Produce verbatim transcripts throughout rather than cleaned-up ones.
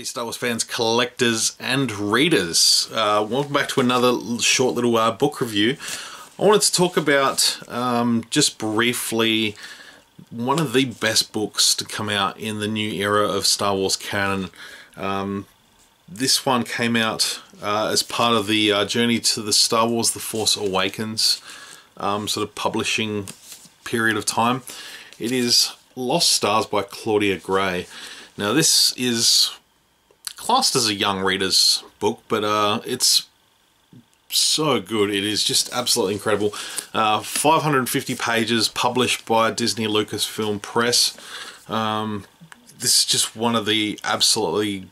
Hey Star Wars fans, collectors and readers, uh, welcome back to another short little uh, book review. I wanted to talk about um, just briefly one of the best books to come out in the new era of Star Wars canon. Um, this one came out uh, as part of the uh, journey to the Star Wars The Force Awakens um, sort of publishing period of time. It is Lost Stars by Claudia Gray. Now this is classed as a young reader's book, but uh, it's so good. It is just absolutely incredible. Uh, five hundred fifty pages, published by Disney Lucasfilm Press. Um, this is just one of the absolutely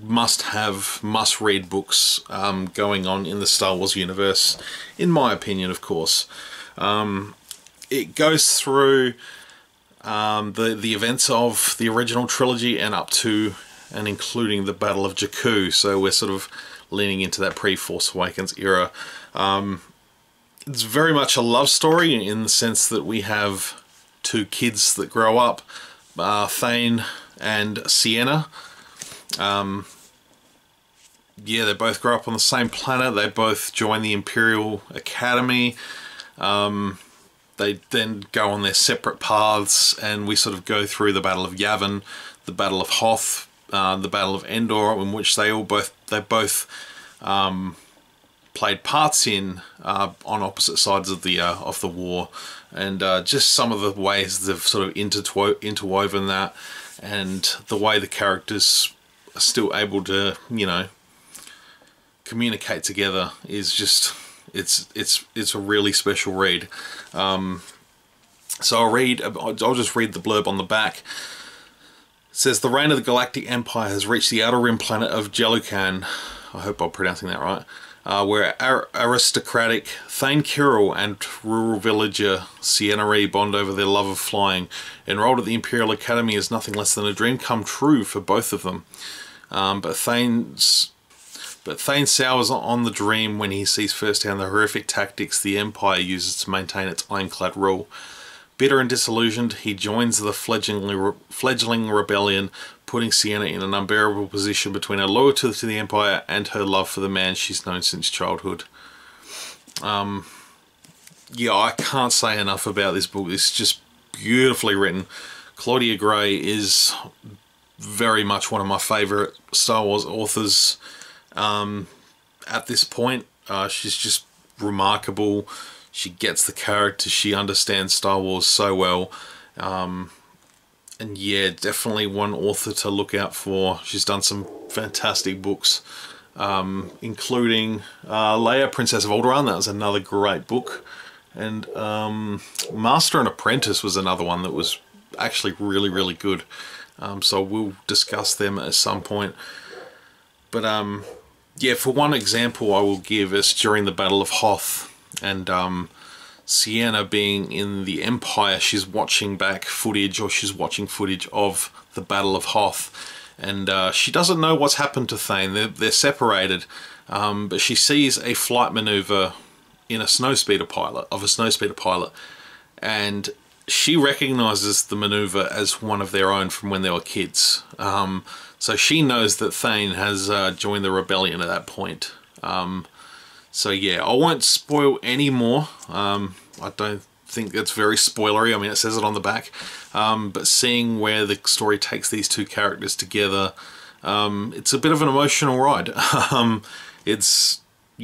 must-have, must-read books um, going on in the Star Wars universe, in my opinion, of course. Um, it goes through um, the, the events of the original trilogy and up to and including the Battle of Jakku, so we're sort of leaning into that pre-Force Awakens era. Um, it's very much a love story in the sense that we have two kids that grow up, uh, Thane and Ciena. Um, yeah, they both grow up on the same planet, they both join the Imperial Academy, um, they then go on their separate paths, and we sort of go through the Battle of Yavin, the Battle of Hoth, Uh, the Battle of Endor, in which they all both they both um, played parts in uh, on opposite sides of the uh, of the war, and uh, just some of the ways they've sort of intertwo interwoven that, and the way the characters are still able to you know communicate together is just it's it's it's a really special read. Um, so I'll read I'll just read the blurb on the back. It says, the reign of the Galactic Empire has reached the outer rim planet of Jelucan, I hope I'm pronouncing that right, uh, where ar aristocratic Thane Kyrell and rural villager Ciena Ree bond over their love of flying. Enrolled at the Imperial Academy is nothing less than a dream come true for both of them. Um, but, Thane's, but Thane sours on the dream when he sees firsthand the horrific tactics the Empire uses to maintain its ironclad rule. Bitter and disillusioned, he joins the fledgling, fledgling rebellion, putting Ciena in an unbearable position between her loyalty to the Empire and her love for the man she's known since childhood. Um, yeah, I can't say enough about this book. It's just beautifully written. Claudia Gray is very much one of my favourite Star Wars authors um, at this point. Uh, she's just remarkable. She gets the character, she understands Star Wars so well. Um, and yeah, definitely one author to look out for. She's done some fantastic books, um, including uh, Leia, Princess of Alderaan. That was another great book. And um, Master and Apprentice was another one that was actually really, really good. Um, so we'll discuss them at some point. But um, yeah, for one example I will give is during the Battle of Hoth, and um, Ciena being in the Empire, she's watching back footage, or she's watching footage of the Battle of Hoth, and uh, she doesn't know what's happened to Thane. They're, they're separated, um, but she sees a flight maneuver in a snowspeeder pilot of a snowspeeder pilot, and she recognizes the maneuver as one of their own from when they were kids. Um, so she knows that Thane has uh, joined the rebellion at that point. Um, So yeah, I won't spoil any more. Um, I don't think that's very spoilery. I mean, it says it on the back. Um, but seeing where the story takes these two characters together, um, it's a bit of an emotional ride. um, it's,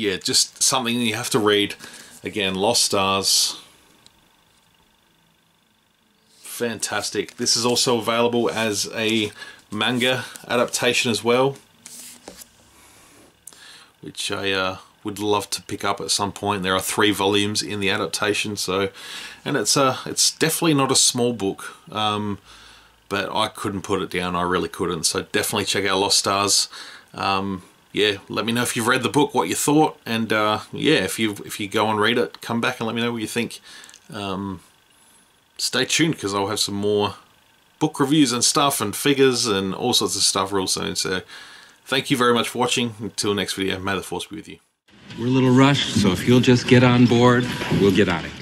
yeah, just something you have to read. Again, Lost Stars. Fantastic. This is also available as a manga adaptation as well, which I... Uh, would love to pick up at some point. There are three volumes in the adaptation, so, and it's a, it's definitely not a small book, um, but I couldn't put it down, I really couldn't, so definitely check out Lost Stars. Um, yeah, let me know if you've read the book, what you thought, and uh, yeah, if you if you go and read it, come back and let me know what you think. Um, stay tuned, because I'll have some more book reviews and stuff, and figures, and all sorts of stuff real soon, so thank you very much for watching. Until next video, may the Force be with you. We're a little rushed, so if you'll just get on board, we'll get on it.